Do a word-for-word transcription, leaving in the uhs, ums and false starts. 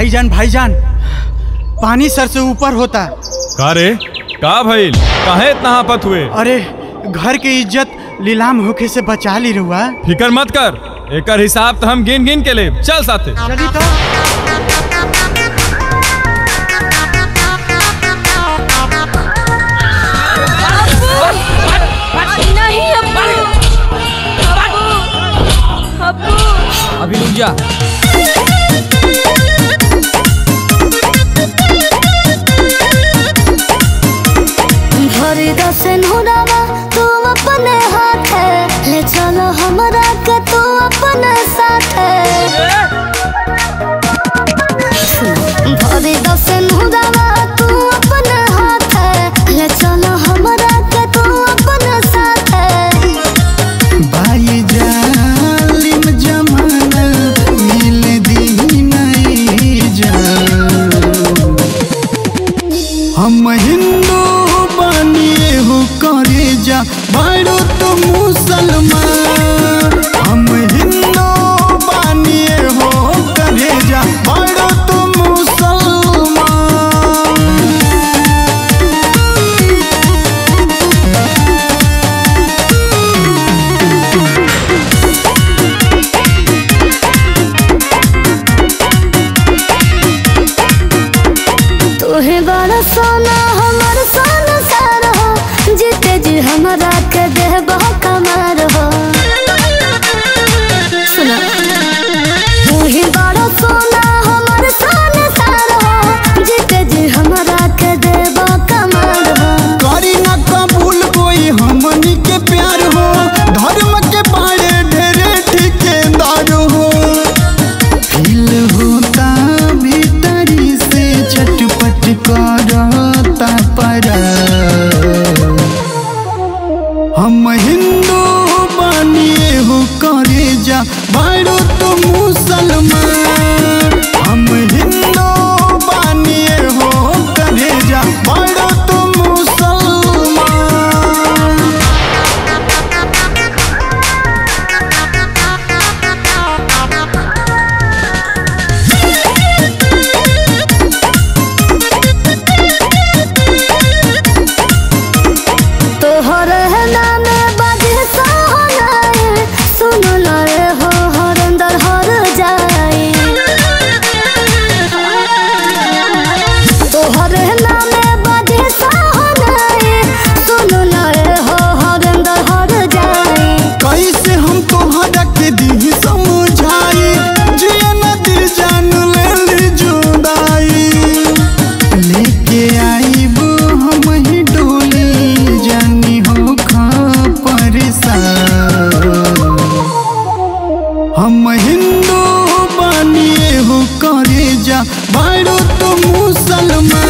भाईजान भाईजान पानी सर से ऊपर होता। का रे का भइल, काहे इतना आपत हुए? अरे घर के इज्जत लीलाम होके से बचा ली रहुआ। फिकर मत कर, एकर हिसाब तो हम गिन गिन के लेब। चल साथे चली तो। अभी रुक जा। भरी दसन हुरावा तू अपने हाथ है, ले चलो हमरा के तू अपने साथ है। भरी दसन हुरावा तू अपने हाथ है, ले चलो हमरा के तू अपने साथ है। भाई जान हम हिंदू बनिए हो करे जा भाईरो तो मुसलमान। हम हिंदू बनिए हो करे जा भाईरो तो सोना हमार सोना सार हो, जीते जी हमारा के देह बहुत कमार हो। सुना तू ही बड़ा सोना हमार सोना सार हो, जीते जी हमारा के देह बहुत कमार हो। करी ना कबूल कोई हमनी के प्यार हो, धर्म के बाड़े ढेरे ठेकेदार हो। हिल होता भीतरी से चटपट कर भाईरो तो मुसलमान। हम हिंदू बनिए हो करे जा भाईरो तो मुसलमान। तोहर नाम बाजे सोनाए सुन ले हो भाईरो तो मुसलमान।